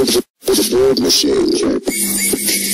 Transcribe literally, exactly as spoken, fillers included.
It's a bird machine.